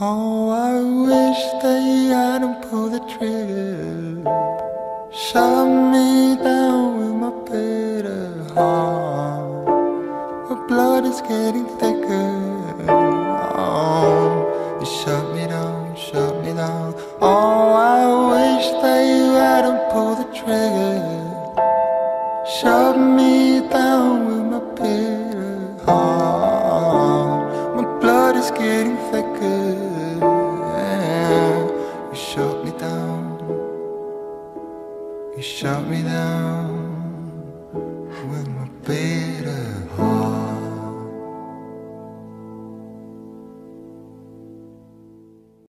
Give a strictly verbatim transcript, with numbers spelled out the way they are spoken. Oh, I wish they hadn't pulled the trigger, shot me down with my bitter heart. My blood is getting thicker. Oh, they shut me down, shut me down. Oh, I wish they hadn't pulled the trigger, shut me down with my bitter heart. My blood is getting thicker. Shut me down, you shut me down with my baby.